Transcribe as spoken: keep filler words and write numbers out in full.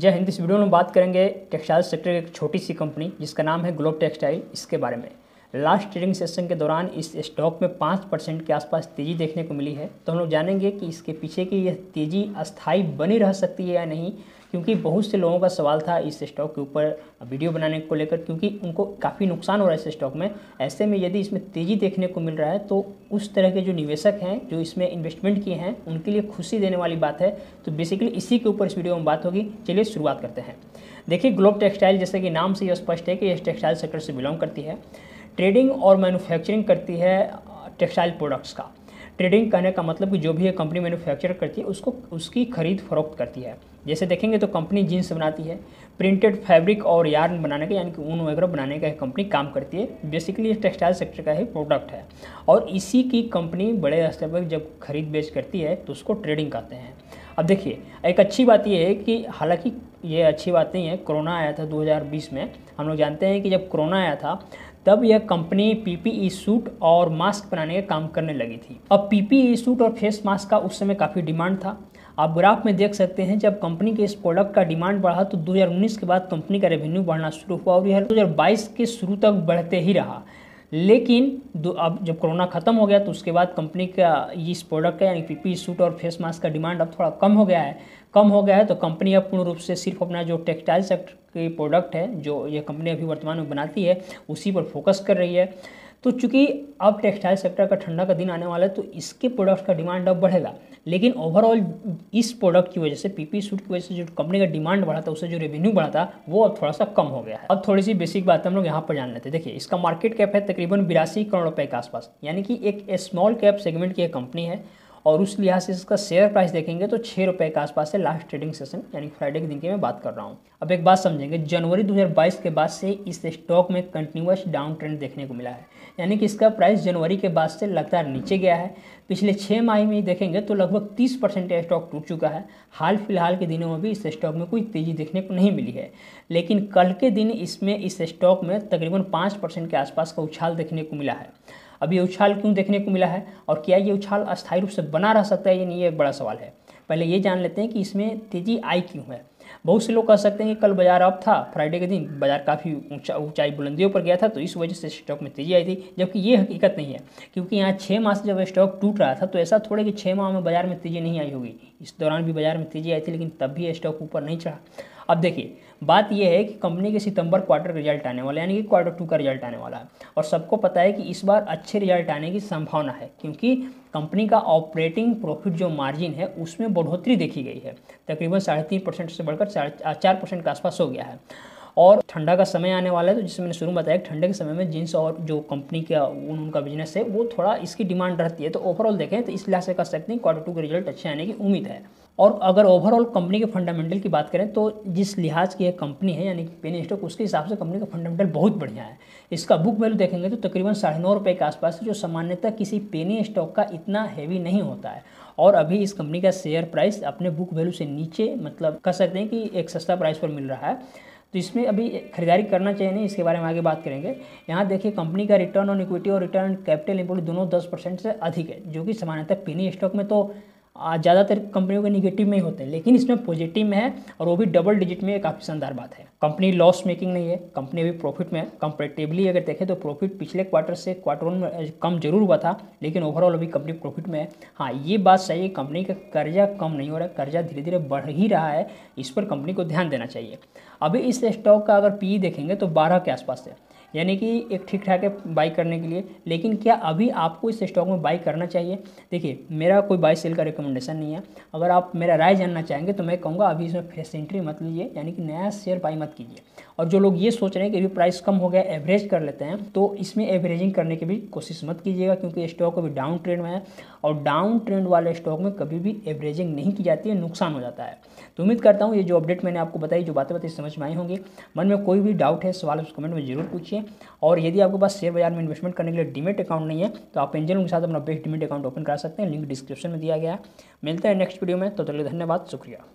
जय हिंद। इस वीडियो में बात करेंगे टेक्सटाइल सेक्टर की एक छोटी सी कंपनी जिसका नाम है ग्लोब टेक्सटाइल, इसके बारे में। लास्ट ट्रेडिंग सेशन के दौरान इस स्टॉक में पाँच परसेंट के आसपास तेज़ी देखने को मिली है। तो हम लोग जानेंगे कि इसके पीछे की यह तेज़ी अस्थायी बनी रह सकती है या नहीं, क्योंकि बहुत से लोगों का सवाल था इस स्टॉक के ऊपर वीडियो बनाने को लेकर, क्योंकि उनको काफ़ी नुकसान हो रहा है इस स्टॉक में। ऐसे में यदि इसमें तेज़ी देखने को मिल रहा है तो उस तरह के जो निवेशक हैं, जो इसमें इन्वेस्टमेंट किए हैं, उनके लिए खुशी देने वाली बात है। तो बेसिकली इसी के ऊपर इस वीडियो में बात होगी। चलिए शुरुआत करते हैं। देखिए, ग्लोब टेक्सटाइल, जैसे कि नाम से यह स्पष्ट है कि यह टेक्सटाइल सेक्टर से बिलोंग करती है। ट्रेडिंग और मैन्युफैक्चरिंग करती है टेक्सटाइल प्रोडक्ट्स का। ट्रेडिंग कहने का मतलब कि जो भी ये कंपनी मैन्युफैक्चर करती है उसको उसकी खरीद फरोख्त करती है। जैसे देखेंगे तो कंपनी जीन्स बनाती है, प्रिंटेड फैब्रिक और यार्न बनाने का, यानी कि ऊन वगैरह बनाने का कंपनी काम करती है। बेसिकली ये टेक्सटाइल सेक्टर का ही प्रोडक्ट है और इसी की कंपनी बड़े स्तर पर जब खरीद बेच करती है तो उसको ट्रेडिंग कहते हैं। अब देखिए, एक अच्छी बात यह है कि हालांकि ये अच्छी बात नहीं है, कोरोना आया था दो हज़ार बीस में। हम लोग जानते हैं कि जब कोरोना आया था तब यह कंपनी पीपीई सूट और मास्क बनाने का काम करने लगी थी। अब पीपीई सूट और फेस मास्क का उस समय काफ़ी डिमांड था। आप ग्राफ में देख सकते हैं जब कंपनी के इस प्रोडक्ट का डिमांड बढ़ा तो दो हज़ार उन्नीस के बाद कंपनी का रेवेन्यू बढ़ना शुरू हुआ और यह दो हज़ार बाईस के शुरू तक बढ़ते ही रहा। लेकिन अब जब कोरोना ख़त्म हो गया तो उसके बाद कंपनी का इस प्रोडक्ट का, यानी पीपीई सूट और फेस मास्क का डिमांड अब थोड़ा कम हो गया है। कम हो गया है तो कंपनी अब पूर्ण रूप से सिर्फ अपना जो टेक्सटाइल सेक्टर के प्रोडक्ट है, जो ये कंपनी अभी वर्तमान में बनाती है, उसी पर फोकस कर रही है। तो चूँकि अब टेक्सटाइल सेक्टर का ठंडा का दिन आने वाला है तो इसके प्रोडक्ट का डिमांड अब बढ़ेगा। लेकिन ओवरऑल इस प्रोडक्ट की वजह से, पीपी सूट की वजह से, जो कंपनी का डिमांड बढ़ा था, उससे जो रेवेन्यू बढ़ा था वो अब थोड़ा सा कम हो गया है। अब थोड़ी सी बेसिक बात हम लोग यहाँ पर जान लेते हैं। देखिए, इसका मार्केट कैप है तकरीबन बिरासी करोड़ रुपये के आसपास, यानी कि एक स्मॉल कैप सेगमेंट की एक कंपनी है और उस लिहाज से इसका शेयर प्राइस देखेंगे तो छः रुपये के आसपास है लास्ट ट्रेडिंग सेशन, यानी फ्राइडे के दिन की मैं बात कर रहा हूँ। अब एक बात समझेंगे, जनवरी दो हज़ार बाईस के बाद से इस स्टॉक में कंटिन्यूअस डाउन ट्रेंड देखने को मिला है, यानी कि इसका प्राइस जनवरी के बाद से लगातार नीचे गया है। पिछले छः माह में देखेंगे तो लगभग तीस परसेंट यह स्टॉक टूट चुका है। हाल फिलहाल के दिनों में भी इस स्टॉक में कोई तेज़ी देखने को नहीं मिली है, लेकिन कल के दिन इसमें इस स्टॉक में तकरीबन पाँच परसेंट के आसपास का उछाल देखने को मिला है। अब ये उछाल क्यों देखने को मिला है और क्या ये उछाल अस्थायी रूप से बना रह सकता है या नहीं, ये एक बड़ा सवाल है। पहले ये जान लेते हैं कि इसमें तेज़ी आई क्यों है। बहुत से लोग कह सकते हैं कि कल बाजार अप था, फ्राइडे के दिन बाजार काफ़ी ऊंचा ऊंचाई बुलंदियों पर गया था तो इस वजह से स्टॉक में तेज़ी आई थी, जबकि ये हकीकत नहीं है। क्योंकि यहाँ छः माह से जब स्टॉक टूट रहा था तो ऐसा थोड़े कि छः माह में बाजार में तेज़ी नहीं आई होगी। इस दौरान भी बाजार में तेज़ी आई थी, लेकिन तब भी स्टॉक ऊपर नहीं चढ़ा। अब देखिए, बात यह है कि कंपनी के सितंबर क्वार्टर का रिजल्ट आने वाला है, यानी कि क्वार्टर टू का रिजल्ट आने वाला है और सबको पता है कि इस बार अच्छे रिजल्ट आने की संभावना है, क्योंकि कंपनी का ऑपरेटिंग प्रॉफिट जो मार्जिन है उसमें बढ़ोतरी देखी गई है। तकरीबन साढ़े तीन परसेंट से बढ़कर साढ़े चार परसेंट के आसपास हो गया है और ठंडा का समय आने वाला है। तो जिससे मैंने शुरू में बताया, ठंडे के समय में जींस और जो कंपनी का उन उनका बिजनेस है वो थोड़ा इसकी डिमांड रहती है। तो ओवरऑल देखें तो इस लिहाज से कह सकते हैं क्वार्टर टू के रिजल्ट अच्छे आने की उम्मीद है। और अगर ओवरऑल कंपनी के फंडामेंटल की बात करें तो जिस लिहाज की यह कंपनी है, यानी कि पेनी स्टॉक, उसके हिसाब से कंपनी का फंडामेंटल बहुत बढ़िया है। इसका बुक वैल्यू देखेंगे तो तकरीबन साढ़े नौ रुपये के आसपास, जो सामान्यतः किसी पेनी स्टॉक का इतना हैवी नहीं होता है। और अभी इस कंपनी का शेयर प्राइस अपने बुक वैल्यू से नीचे, मतलब कह सकते हैं कि एक सस्ता प्राइस पर मिल रहा है। तो इसमें अभी खरीदारी करना चाहिए नहीं, इसके बारे में आगे बात करेंगे। यहाँ देखिए, कंपनी का रिटर्न ऑन इक्विटी और रिटर्न कैपिटल एम्प्लॉयड दोनों दस परसेंट से अधिक है, जो कि सामान्यतः पेनी स्टॉक में तो ज़्यादातर कंपनियों के निगेटिव में ही होते हैं, लेकिन इसमें पॉजिटिव में है और वो भी डबल डिजिट में। काफ़ी शानदार बात है। कंपनी लॉस मेकिंग नहीं है, कंपनी अभी प्रॉफिट में। कंपेरेटिवली अगर देखें तो प्रॉफिट पिछले क्वार्टर से क्वार्टर वन में कम जरूर हुआ था, लेकिन ओवरऑल अभी कंपनी प्रॉफिट में है। हाँ, ये बात सही है, कंपनी का कर्जा कम नहीं हो रहा है, कर्जा धीरे धीरे बढ़ ही रहा है। इस पर कंपनी को ध्यान देना चाहिए। अभी इस स्टॉक का अगर पी ई देखेंगे तो बारह के आसपास है, यानी कि एक ठीक ठाक है बाई करने के लिए। लेकिन क्या अभी आपको इस स्टॉक में बाई करना चाहिए? देखिए, मेरा कोई बाई सेल का रिकमेंडेशन नहीं है। अगर आप मेरा राय जानना चाहेंगे तो मैं कहूँगा अभी इसमें फ्रेश एंट्री मत लीजिए, यानी कि नया शेयर बाई मत कीजिए। और जो लोग ये सोच रहे हैं कि अभी प्राइस कम हो गया एवरेज कर लेते हैं, तो इसमें एवरेजिंग करने की भी कोशिश मत कीजिएगा, क्योंकि स्टॉक अभी डाउन ट्रेंड में है और डाउन ट्रेंड वाले स्टॉक में कभी भी एवरेजिंग नहीं की जाती है, नुकसान हो जाता है। तो उम्मीद करता हूँ ये जो अपडेट मैंने आपको बताई, जो बातें बताई, समझ में आई होंगी। मन में कोई भी डाउट है, सवाल, उस कमेंट में जरूर पूछिए। और यदि आपके पास शेयर बाजार में इन्वेस्टमेंट करने के लिए डीमेट अकाउंट नहीं है तो आप एंजल वन के साथ अपना बेस्ट डीमेट अकाउंट ओपन करा सकते हैं। लिंक डिस्क्रिप्शन में दिया गया है। मिलते हैं नेक्स्ट वीडियो में, तो चलिए, धन्यवाद, शुक्रिया।